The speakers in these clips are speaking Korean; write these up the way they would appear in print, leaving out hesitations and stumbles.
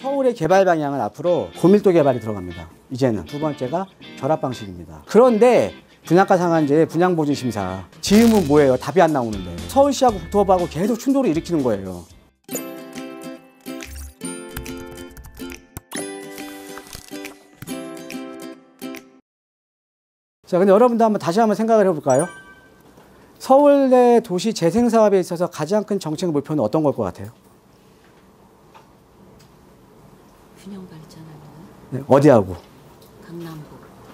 서울의 개발 방향은 앞으로 고밀도 개발이 들어갑니다. 이제는 두 번째가 결합 방식입니다. 그런데 분양가 상한제 분양보증심사 지음은 뭐예요? 답이 안 나오는데 서울시하고 국토부하고 계속 충돌을 일으키는 거예요. 자, 근데 여러분도 한번 다시 생각을 해볼까요? 서울의 도시 재생 사업에 있어서 가장 큰 정책 목표는 어떤 걸 것 같아요? 균형 발전 아니에요? 네, 어디하고? 강남북.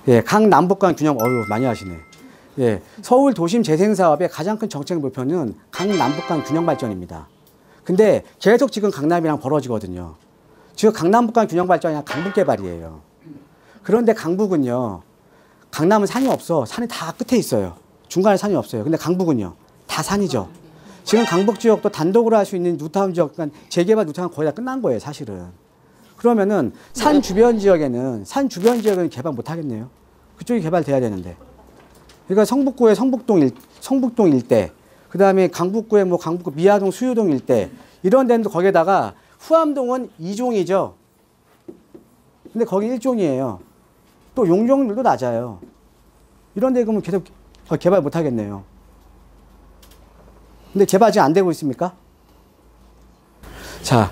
예, 강남북 간 균형 많이 하시네. 예, 서울 도심 재생 사업의 가장 큰 정책 목표는 강남북 간 균형 발전입니다. 근데 계속 지금 강남이랑 벌어지거든요. 지금 강남북 간 균형 발전이 아니라 강북 개발이에요. 그런데 강북은요. 강남은 산이 없어. 산이 다 끝에 있어요. 중간에 산이 없어요. 근데 강북은요. 다 산이죠. 지금 강북 지역도 단독으로 할 수 있는 뉴타운 지역, 그러니까 재개발 뉴타운 거의 다 끝난 거예요, 사실은. 그러면은 산 주변 지역에는 개발 못 하겠네요. 그쪽이 개발돼야 되는데. 그러니까 성북구의 성북동 일대, 그다음에 강북구의 강북구 미아동 수유동 일대 이런 데는 거기에다가 후암동은 2종이죠. 근데 거기 1종이에요. 또 용적률도 낮아요. 이런 데 그러면 계속 개발 못 하겠네요. 근데 개발 지금 안 되고 있습니까? 자,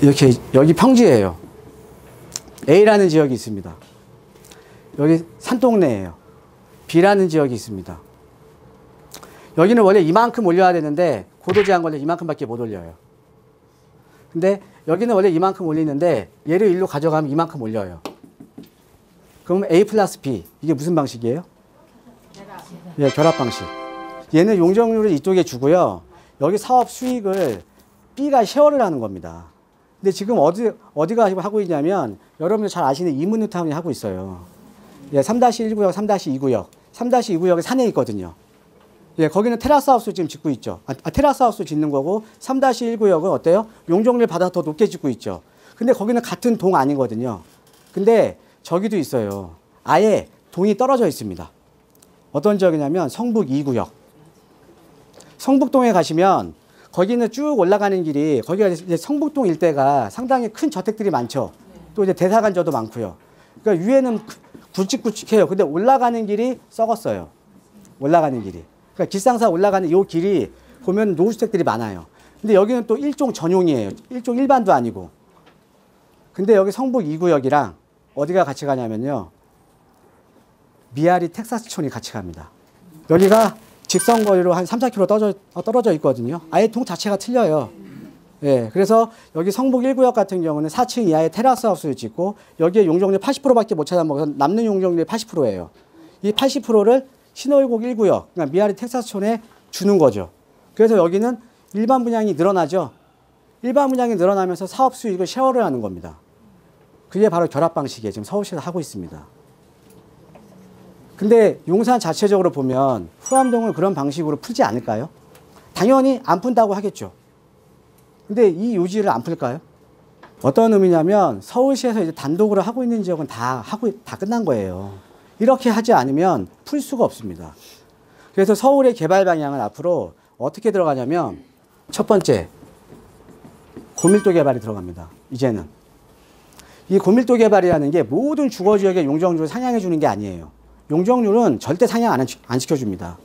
이렇게 여기 평지예요. A라는 지역이 있습니다. 여기 산동네예요. B라는 지역이 있습니다. 여기는 원래 이만큼 올려야 되는데 고도 제한 걸려 이만큼밖에 못 올려요. 근데 여기는 원래 이만큼 올리는데 얘를 일로 가져가면 이만큼 올려요. 그럼 A+B 이게 무슨 방식이에요? 예, 결합 방식. 얘는 용적률을 이쪽에 주고요. 여기 사업 수익을 B가 쉐어를 하는 겁니다. 근데 지금 어디가 하고 있냐면 여러분들 잘 아시는 이문뉴타운이 하고 있어요. 예, 3-1구역, 3-2구역. 3-2구역이 산에 있거든요. 예, 거기는 테라스하우스 지금 짓고 있죠. 테라스하우스 짓는 거고 3-1구역은 어때요? 용적률 받아서 더 높게 짓고 있죠. 근데 거기는 같은 동 아니거든요. 근데 저기도 있어요. 아예 동이 떨어져 있습니다. 어떤 지역이냐면 성북 2구역. 성북동에 가시면 거기는 쭉 올라가는 길이, 거기가 이제 성북동 일대가 상당히 큰 저택들이 많죠. 또 이제 대사관저도 많고요. 그러니까 위에는 굵직굵직해요. 근데 올라가는 길이 썩었어요. 올라가는 길이. 그러니까 기상사 올라가는 이 길이 보면 노후주택들이 많아요. 근데 여기는 또 일종 전용이에요. 일종 일반도 아니고. 근데 여기 성북 2구역이랑 어디가 같이 가냐면요. 미아리 텍사스촌이 같이 갑니다. 여기가 직선거리로 한 3-4km 떨어져 있거든요. 아예 동 자체가 틀려요. 예, 그래서 여기 성북 1구역 같은 경우는 4층 이하의 테라스하우스를 짓고 여기에 용적률 80%밖에 못 찾아먹어서 남는 용적률이 80%예요. 이 80%를 신월곡 1구역, 그러니까 미아리 텍사스촌에 주는 거죠. 그래서 여기는 일반 분양이 늘어나죠. 일반 분양이 늘어나면서 사업 수익을 쉐어를 하는 겁니다. 그게 바로 결합 방식이에요. 지금 서울시에서 하고 있습니다. 근데 용산 자체적으로 보면 후암동을 그런 방식으로 풀지 않을까요? 당연히 안 푼다고 하겠죠. 근데 이 요지를 안 풀까요? 어떤 의미냐면 서울시에서 이제 단독으로 하고 있는 지역은 다 끝난 거예요. 이렇게 하지 않으면 풀 수가 없습니다. 그래서 서울의 개발 방향은 앞으로 어떻게 들어가냐면 첫 번째, 고밀도 개발이 들어갑니다. 이제는. 이 고밀도 개발이라는 게 모든 주거지역의 용적률을 상향해 주는 게 아니에요. 용적률은 절대 상향 안 시켜줍니다.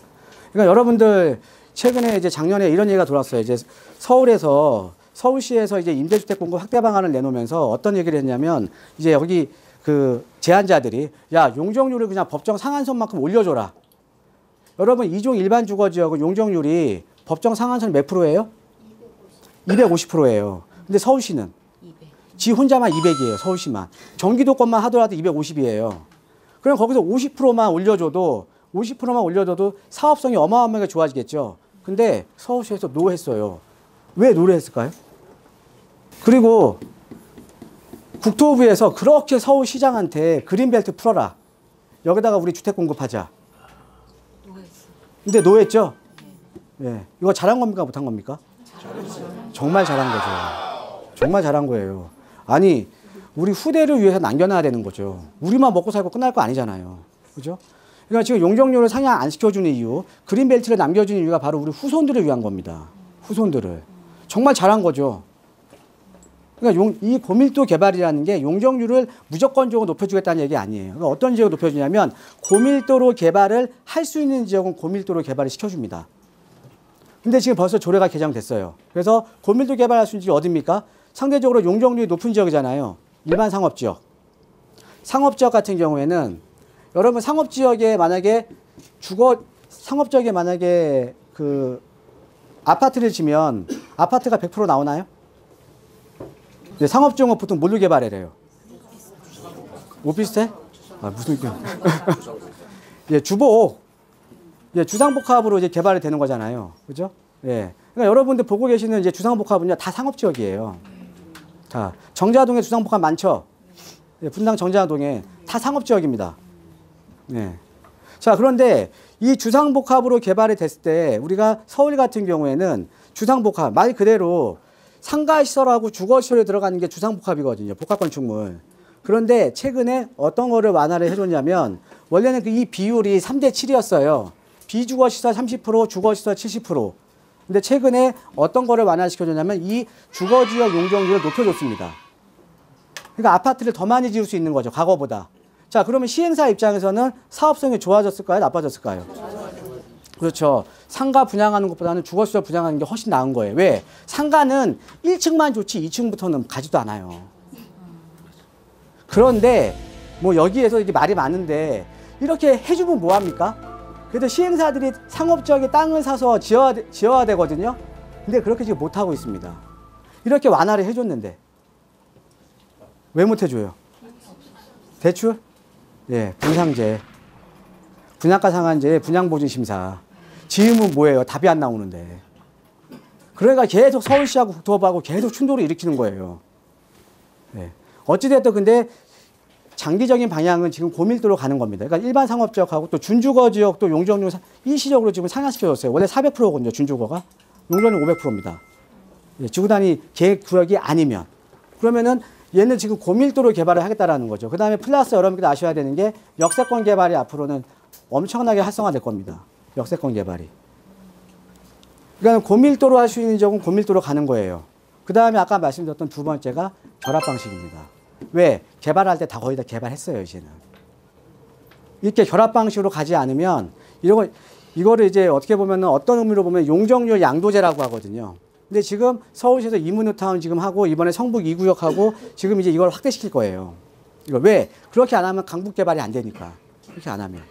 그러니까 여러분들 최근에 이제 작년에 이런 얘기가 돌았어요. 이제 서울시에서 이제 임대주택 공급 확대 방안을 내놓으면서 어떤 얘기를 했냐면 이제 여기 그 제한자들이 야, 용적률을 그냥 법정 상한선만큼 올려줘라. 여러분 2종 일반 주거지역은 용적률이 법정 상한선 몇 프로예요? 250%예요. 근데 서울시는 지 혼자만 200이에요. 서울시만. 경기도권만 하더라도 250이에요. 그럼 거기서 50%만 올려줘도 사업성이 어마어마하게 좋아지겠죠. 근데 서울시에서 노했어요. 왜 노했을까요? 그리고 국토부에서 그렇게 서울시장한테 그린벨트 풀어라. 여기다가 우리 주택 공급하자. 근데 노했죠? 예. 이거 잘한 겁니까? 못한 겁니까? 정말 잘한 거죠. 정말 잘한 거예요. 아니, 우리 후대를 위해서 남겨놔야 되는 거죠. 우리만 먹고 살고 끝날 거 아니잖아요. 그죠? 그러니까 지금 용적률을 상향 안 시켜주는 이유, 그린벨트를 남겨주는 이유가 바로 우리 후손들을 위한 겁니다. 후손들을. 정말 잘한 거죠. 그러니까 이 고밀도 개발이라는 게 용적률을 무조건적으로 높여주겠다는 얘기 아니에요. 그러니까 어떤 지역을 높여주냐면 고밀도로 개발을 할 수 있는 지역은 고밀도로 개발을 시켜줍니다. 근데 지금 벌써 조례가 개정됐어요. 그래서 고밀도 개발할 수 있는 지역이 어딥니까? 상대적으로 용적률이 높은 지역이잖아요. 일반 상업지역. 상업지역 같은 경우에는 여러분 상업지역에 만약에 상업지역에 만약에 그 아파트를 지면 아파트가 100% 나오나요? 네, 상업지역은 보통 뭘로 개발해요? 오피스텔? 아, 무슨 예, 주보옥. 예, 주상복합으로 이제 개발이 되는 거잖아요. 그죠? 예. 그러니까 여러분들 보고 계시는 이제 주상복합은요, 다 상업지역이에요. 자, 정자동에 주상복합 많죠? 예, 분당 정자동에 다 상업지역입니다. 예. 자, 그런데 이 주상복합으로 개발이 됐을 때 우리가 서울 같은 경우에는 주상복합, 말 그대로 상가시설하고 주거시설에 들어가는 게 주상복합이거든요. 복합건축물. 그런데 최근에 어떤 거를 완화를 해줬냐면 원래는 이 비율이 3:7이었어요. 비주거시설 30%, 주거시설 70%. 근데 최근에 어떤 거를 완화시켜줬냐면 이 주거지역 용적률을 높여줬습니다. 그러니까 아파트를 더 많이 지을 수 있는 거죠, 과거보다. 자, 그러면 시행사 입장에서는 사업성이 좋아졌을까요, 나빠졌을까요? 그렇죠. 상가 분양하는 것보다는 주거시설 분양하는 게 훨씬 나은 거예요. 왜? 상가는 1층만 좋지 2층부터는 가지도 않아요. 그런데 뭐 여기에서 이게 말이 많은데 이렇게 해주면 뭐합니까? 그래도 시행사들이 상업지역에 땅을 사서 지어야 되거든요. 근데 그렇게 지금 못하고 있습니다. 이렇게 완화를 해줬는데. 왜 못해줘요? 대출? 예, 분상제. 분양가 상한제, 분양보증심사. 지음은 뭐예요? 답이 안 나오는데. 그러니까 계속 서울시하고 국토부하고 계속 충돌을 일으키는 거예요. 예. 어찌됐든 근데 장기적인 방향은 지금 고밀도로 가는 겁니다. 그러니까 일반 상업지역하고 또 준주거 지역도 용적률 일시적으로 지금 상향시켜줬어요. 원래 400%거든요. 준주거가. 용적률 500%입니다. 예, 지구단위 계획구역이 아니면. 그러면은 얘는 지금 고밀도로 개발을 하겠다라는 거죠. 그 다음에 플러스 여러분께서 아셔야 되는 게 역세권 개발이 앞으로는 엄청나게 활성화될 겁니다. 역세권 개발이. 그러니까 고밀도로 할 수 있는 지역은 고밀도로 가는 거예요. 그 다음에 아까 말씀드렸던 두 번째가 결합 방식입니다. 왜? 개발할 때 다 거의 다 개발했어요, 이제는. 이렇게 결합 방식으로 가지 않으면, 이거를 이제 어떻게 보면, 어떤 의미로 보면 용적률 양도제라고 하거든요. 근데 지금 서울시에서 이문뉴타운 지금 하고, 이번에 성북 2구역하고, 지금 이제 이걸 확대시킬 거예요. 이거 왜? 그렇게 안 하면 강북 개발이 안 되니까. 그렇게 안 하면.